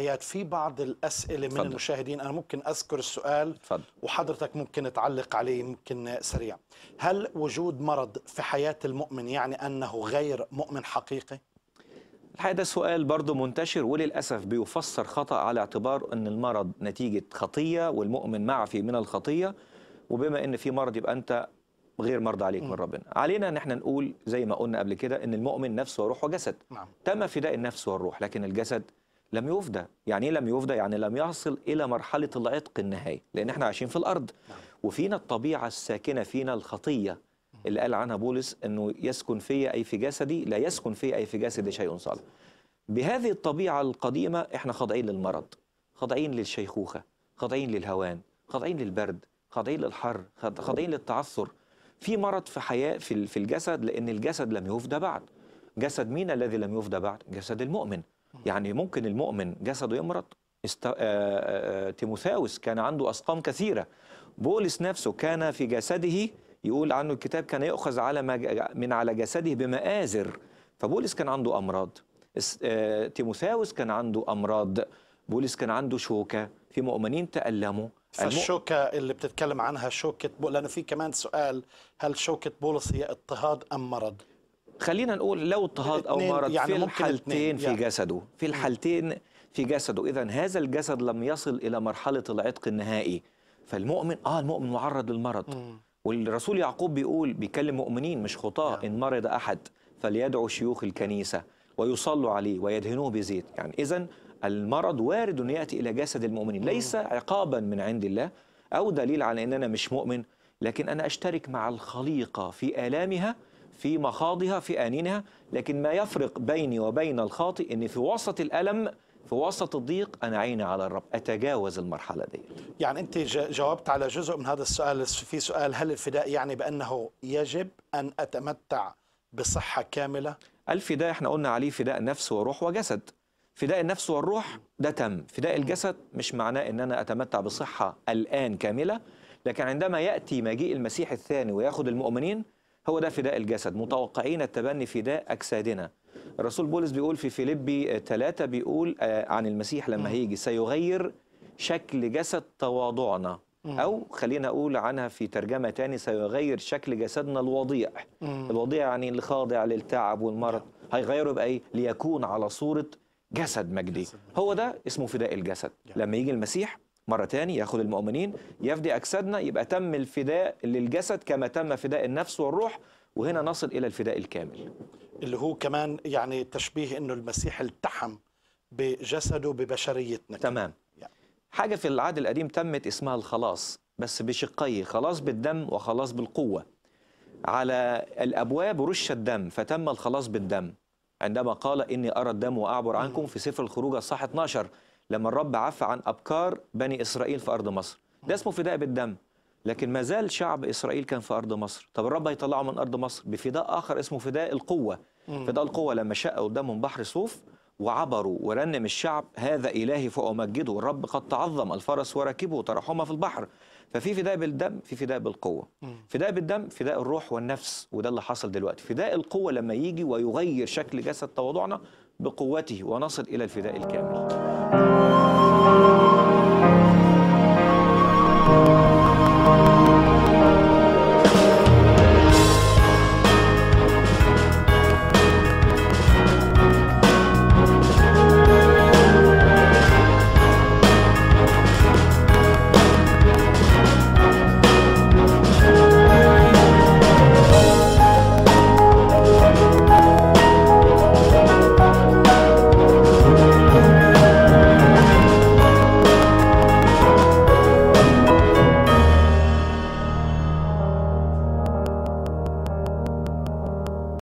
التبعيات. في بعض الأسئلة من المشاهدين، أنا ممكن أذكر السؤال وحضرتك ممكن تعلق عليه، ممكن سريع. هل وجود مرض في حياة المؤمن يعني أنه غير مؤمن حقيقي؟ الحقيقة ده سؤال برضه منتشر وللأسف بيفسر خطأ على اعتبار أن المرض نتيجة خطية والمؤمن معفي من الخطية، وبما أن في مرض يبقى أنت غير مرضى عليك من ربنا. علينا ان احنا نقول زي ما قلنا قبل كده ان المؤمن نفس وروح وجسد. تم فداء النفس والروح، لكن الجسد لم يفدى. يعني ايه لم يفدى؟ يعني لم يصل الى مرحله العتق النهائي، لان احنا عايشين في الارض وفينا الطبيعه الساكنه فينا الخطيه اللي قال عنها بولس انه يسكن في اي في جسدي لا يسكن في اي في جسدي شيء صالح. بهذه الطبيعه القديمه احنا خاضعين للمرض، خاضعين للشيخوخه، خاضعين للهوان، خاضعين للبرد، خاضعين للحر، خاضعين للتعثر. في مرض في حياة في الجسد، لأن الجسد لم يفدى بعد. جسد مين الذي لم يفدى بعد؟ جسد المؤمن. يعني ممكن المؤمن جسده يمرض. تيموثاوس كان عنده أسقام كثيرة. بولس نفسه كان في جسده، يقول عنه الكتاب كان يأخذ على من على جسده بمآزر. فبولس كان عنده أمراض، تيموثاوس كان عنده أمراض، بولس كان عنده شوكة، في مؤمنين تألموا. فالشوكة اللي بتتكلم عنها شوكة بولس، لأنه في كمان سؤال هل شوكة بولس هي اضطهاد أم مرض؟ خلينا نقول لو اضطهاد أو مرض يعني في الحالتين في جسده، في الحالتين في جسده. إذا هذا الجسد لم يصل إلى مرحلة العتق النهائي، فالمؤمن المؤمن معرض للمرض. والرسول يعقوب بيكلم مؤمنين مش خطاة، إن مرض أحد فليدعو شيوخ الكنيسة ويصلوا عليه ويدهنوه بزيت. يعني إذا المرض وارد أن يأتي إلى جسد المؤمنين، ليس عقابا من عند الله أو دليل على أن أنا مش مؤمن، لكن أنا أشترك مع الخليقة في آلامها، في مخاضها، في آنينها. لكن ما يفرق بيني وبين الخاطئ أن في وسط الألم، في وسط الضيق، أنا عيني على الرب، أتجاوز المرحلة دي. يعني أنت جاوبت على جزء من هذا السؤال. في سؤال هل الفداء يعني بأنه يجب أن أتمتع بصحة كاملة؟ الفداء احنا قلنا عليه فداء نفس وروح وجسد. فداء النفس والروح ده تم، فداء الجسد مش معناه ان انا اتمتع بصحه الان كامله، لكن عندما ياتي مجيء المسيح الثاني وياخد المؤمنين هو ده فداء الجسد، متوقعين التبني فداء اجسادنا. الرسول بولس بيقول في فيليبي 3 بيقول عن المسيح لما هيجي سيغير شكل جسد تواضعنا، او خلينا اقول عنها في ترجمه ثاني سيغير شكل جسدنا الوضيع. الوضيع يعني اللي خاضع للتعب والمرض، هيغيره بقى ايه؟ ليكون على صوره جسد مجدي. هو ده اسمه فداء الجسد. لما يجي المسيح مرة تاني ياخد المؤمنين يفدي أجسادنا، يبقى تم الفداء للجسد كما تم فداء النفس والروح، وهنا نصل إلى الفداء الكامل. اللي هو كمان يعني تشبيه إنه المسيح التحم بجسده ببشريتنا. تمام. حاجة في العهد القديم تمت اسمها الخلاص، بس بشقيه، خلاص بالدم وخلاص بالقوة. على الأبواب رش الدم، فتم الخلاص بالدم عندما قال إني أرى الدم وأعبر عنكم، في سفر الخروج الصح 12 لما الرب عفى عن أبكار بني إسرائيل في أرض مصر. ده اسمه فداء بالدم، لكن ما زال شعب إسرائيل كان في أرض مصر. طب الرب هيطلعه من أرض مصر بفداء آخر اسمه فداء القوة. فداء القوة لما شقوا الدم من بحر صوف وعبروا ورنم الشعب هذا إلهي فأمجده، الرب قد تعظم الفرس وراكبه ترحمه في البحر. ففي فداء بالدم، في فداء بالقوة. فداء بالدم فداء الروح والنفس، وده اللي حصل دلوقتي. فداء القوة لما يجي ويغير شكل جسد تواضعنا بقوته، ونصل إلى الفداء الكامل.